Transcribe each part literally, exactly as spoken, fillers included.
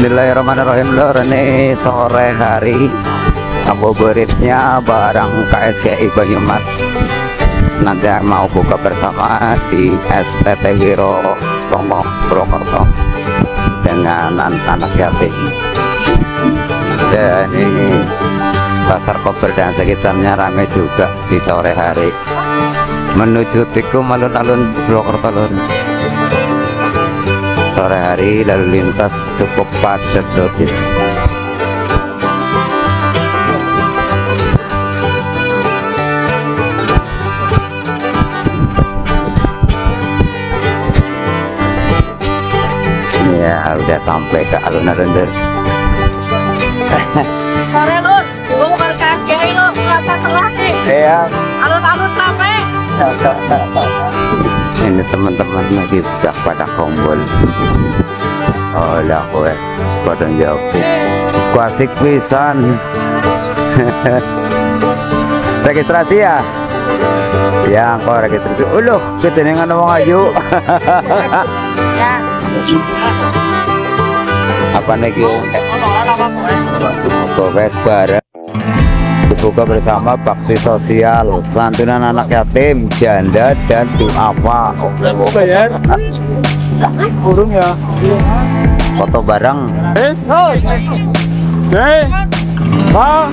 Bismillahirrahmanirrahim lor, ini sore hari ngabuburitnya barang K S G I Banyumas. Nanti mau buka bersama di S T T Wiworotomo Purwokerto dengan anak yatim. Dan ini pasar koper dan sekitarnya ramai juga di sore hari. Menuju Tikum alun-alun Purwokerto lor. Sore hari lalu lintas cukup padat dosis. Ya udah sampai ke alun-alun Lur. Sore Lur, gua bukan K S G I lo, nggak telat nih. Iya. Alun-alun sampai. Ini teman-teman lagi sudah pada kumpul. Olah kowe padang jawab kuasik pisan. Registrasi ya? Ya kok registrasi. Uluh ketenangan wong ayu. Apa niki? Kowes bareng buka bersama bakti sosial, santunan anak yatim, janda dan duafa. Burung ya. Foto bareng. Eh, eh, pak.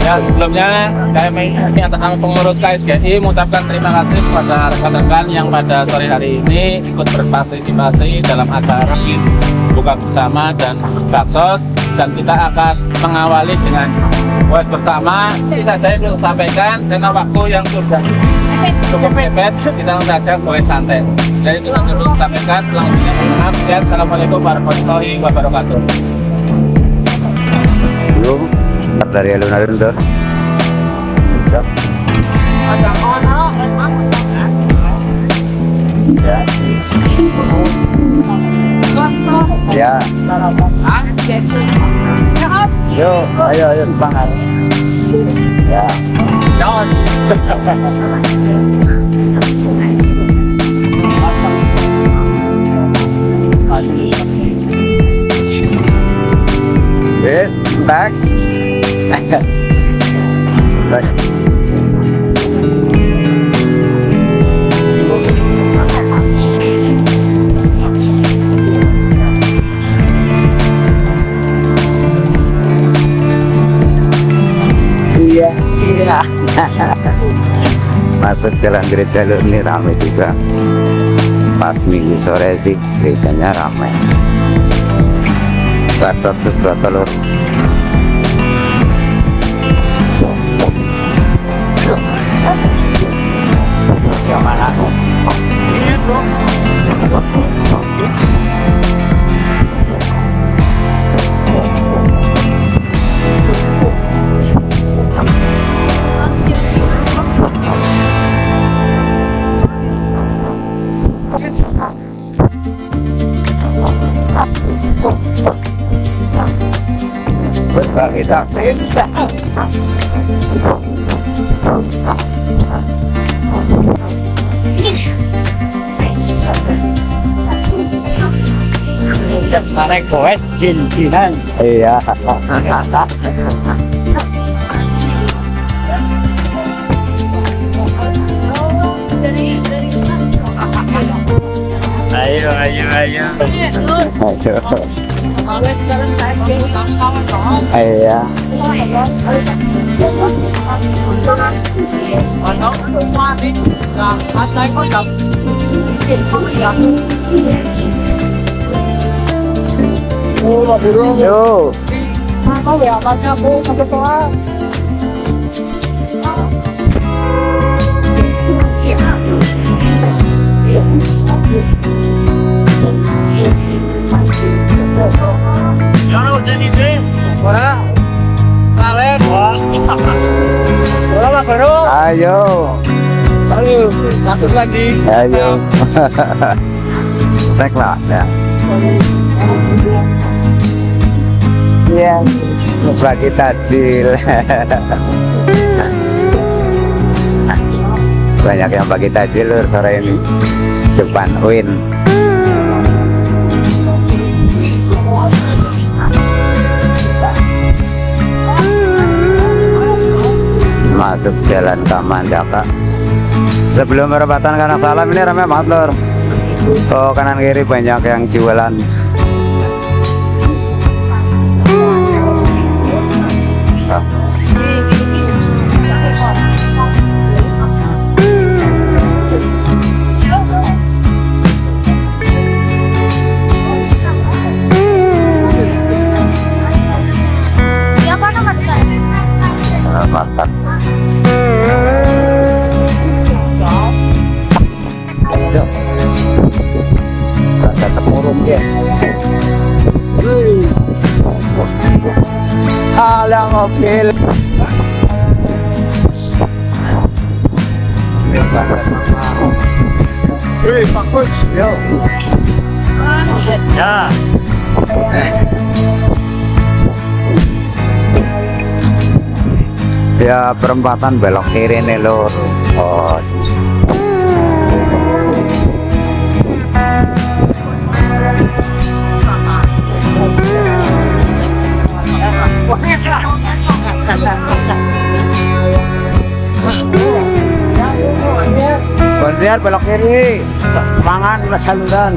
Ya sebelumnya kami atas nama pengurus K S G I mengucapkan terima kasih kepada rekan-rekan yang pada sore hari ini ikut berpartisipasi dalam acara buka bersama dan baksos, dan kita akan mengawali dengan buat bersama. Ini saja yang disampaikan karena waktu yang sudah cukup mepet, kita langsung saja goes santai. Dan itu yang dulu disampaikan, selanjutnya mohon maaf. Assalamualaikum warahmatullahi wabarakatuh. Halo, dari alun-alun Lur. Ya. Ya. Yo, ayo ayo semangat. Ya. Don. Yes, back. Masuk jalan gereja Lur, ini ramai juga. Pas minggu sore sih gerejanya ramai. Gatot Subroto Lur. Yang mana? Berbagi cinta. Tarik koes jin-jinan. Iya. Ayo, ayo, ayo. Ayo. Iya. Yo. Ayo. Ayo, takut lagi. Ayo. Reklah ya. Iya. Bagi takjil. Banyak yang pakai tajil lur sore ini depan U I N. Masuk jalan Kamandaka. Sebelum perempatan Kanak Salam ini ramai banget lur. Oh, kanan kiri banyak yang jualan. Alang mobil. Hei, Pak Coach, yo. Ya. Ya, perempatan belok kiri nih lur. Oh. Konser belok kiri, mangan saluran.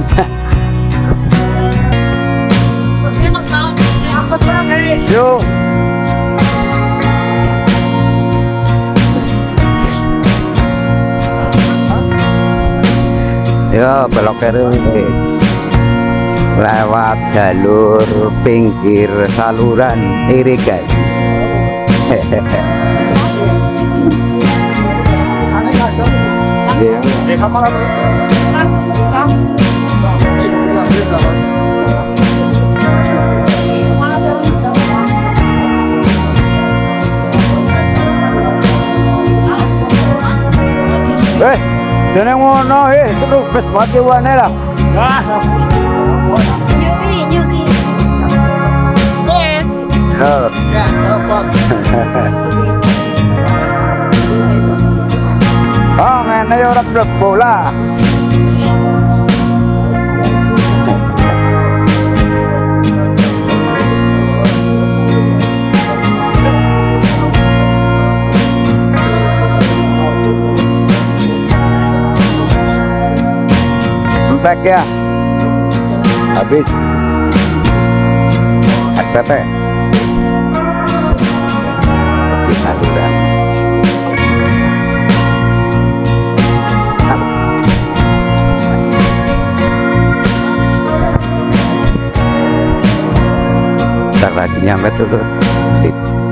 Yo. Ya belok kiri lewat jalur pinggir saluran irigasi. Eh, jangan ngono, eh, itu best banget warna lah. Nyuri, nyuri. Ben. Oh. Ya, oh, ngene yo ora blek bola. Entek ya. Habis S T T ntar lagi nyampe tuh tuh.